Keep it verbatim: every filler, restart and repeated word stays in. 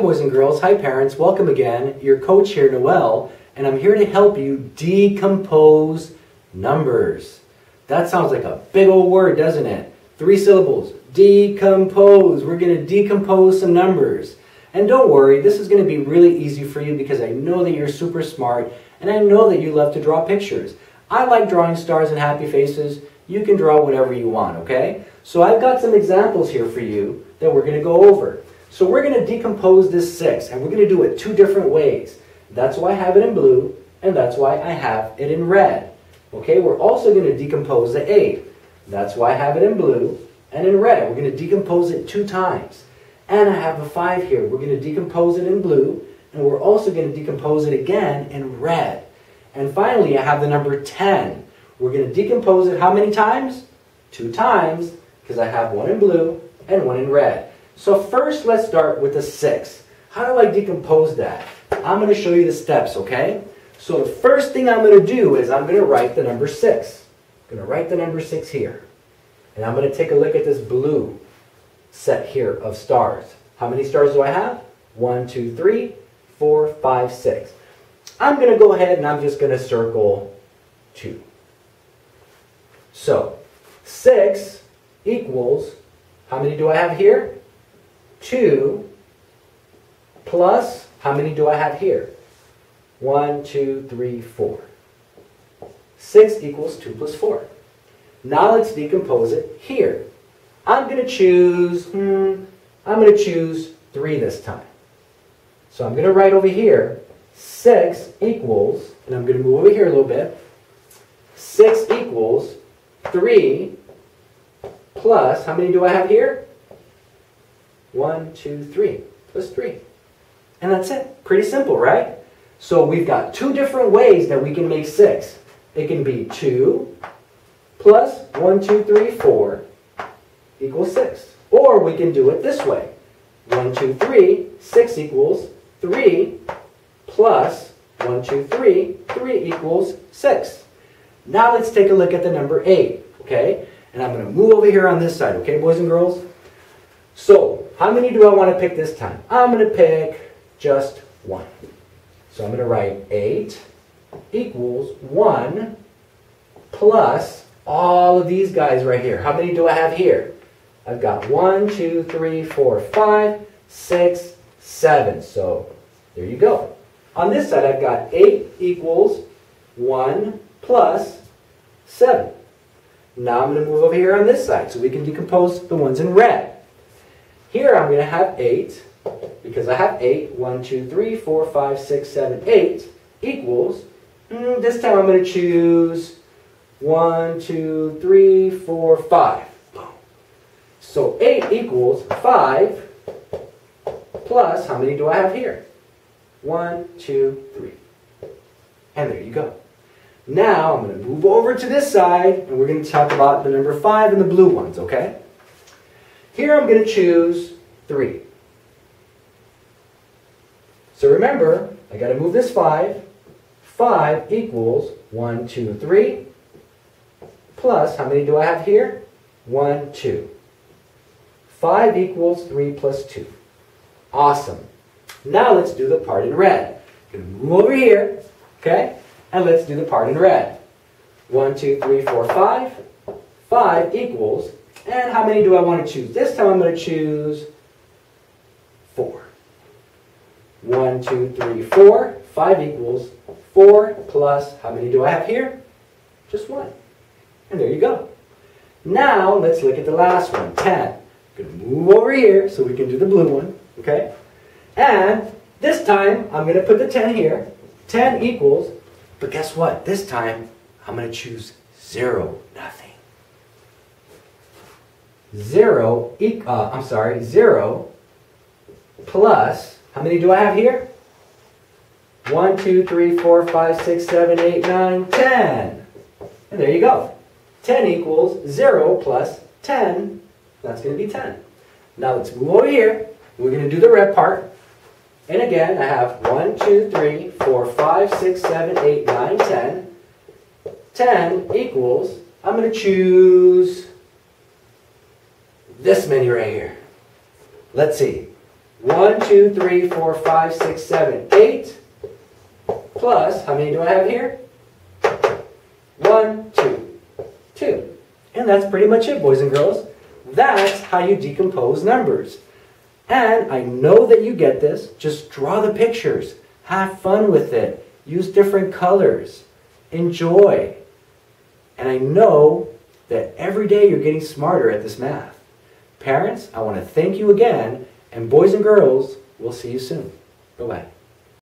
Hi boys and girls, hi parents, welcome again. Your coach here, Noel, and I'm here to help you decompose numbers. That sounds like a big old word, doesn't it? Three syllables, decompose. We're going to decompose some numbers. And don't worry, this is going to be really easy for you because I know that you're super smart and I know that you love to draw pictures. I like drawing stars and happy faces. You can draw whatever you want, okay? So I've got some examples here for you that we're going to go over. So we're going to decompose this six, and we're going to do it two different ways. That's why I have it in blue, and that's why I have it in red. Okay, we're also going to decompose the eight. That's why I have it in blue and in red. We're going to decompose it two times. And I have a five here. We're going to decompose it in blue, and we're also going to decompose it again in red. And finally, I have the number ten. We're going to decompose it how many times? Two times, because I have one in blue and one in red. So first, let's start with the six. How do I decompose that? I'm going to show you the steps, okay? So the first thing I'm going to do is I'm going to write the number six. I'm going to write the number six here. And I'm going to take a look at this blue set here of stars. How many stars do I have? One, two, three, four, five, six. I'm going to go ahead and I'm just going to circle two. So six equals, how many do I have here? two plus, how many do I have here? one, two, three, four. six equals two plus four. Now let's decompose it here. I'm going to choose, hmm, I'm going to choose three this time. So I'm going to write over here, six equals, and I'm going to move over here a little bit, six equals three plus, how many do I have here? One, two, three, plus three. And that's it. Pretty simple, right? So we've got two different ways that we can make six. It can be two plus one, two, three, four equals six. Or we can do it this way. one, two, three, six equals three plus one, two, three, three equals six. Now let's take a look at the number eight, okay? And I'm going to move over here on this side, okay, boys and girls? So, how many do I want to pick this time? I'm going to pick just one. So I'm going to write eight equals one plus all of these guys right here. How many do I have here? I've got one, two, three, four, five, six, seven. So there you go. On this side, I've got eight equals one plus seven. Now I'm going to move over here on this side so we can decompose the ones in red. Here I'm going to have eight, because I have eight, one, two, three, four, five, six, seven, eight, equals, mm, this time I'm going to choose one, two, three, four, five. So eight equals five plus, how many do I have here? one, two, three. And there you go. Now I'm going to move over to this side, and we're going to talk about the number five and the blue ones, okay? Here I'm going to choose three. So remember, I got to move this five. five equals one, two, three, plus, how many do I have here? one, two. five equals three plus two. Awesome. Now let's do the part in red. I'm going to move over here, okay? And let's do the part in red. one, two, three, four, five. five equals, and how many do I want to choose? This time I'm going to choose four. one, two, three, four. five equals four plus, how many do I have here? Just one. And there you go. Now let's look at the last one, ten. I'm going to move over here so we can do the blue one, okay? And this time I'm going to put the ten here. ten equals, but guess what? This time I'm going to choose zero, nothing. Zero, uh, I'm sorry, zero plus, how many do I have here? one, two, three, four, five, six, seven, eight, nine, ten. And there you go. ten equals zero plus ten. That's going to be ten. Now let's move over here. We're going to do the red part. And again, I have one, two, three, four, five, six, seven, eight, nine, ten. ten equals, I'm going to choose this many right here. Let's see. One, two, three, four, five, six, seven, eight. Plus, how many do I have here? One, two, two. And that's pretty much it, boys and girls. That's how you decompose numbers. And I know that you get this. Just draw the pictures. Have fun with it. Use different colors. Enjoy. And I know that every day you're getting smarter at this math. Parents, I want to thank you again. And boys and girls, we'll see you soon. Bye-bye.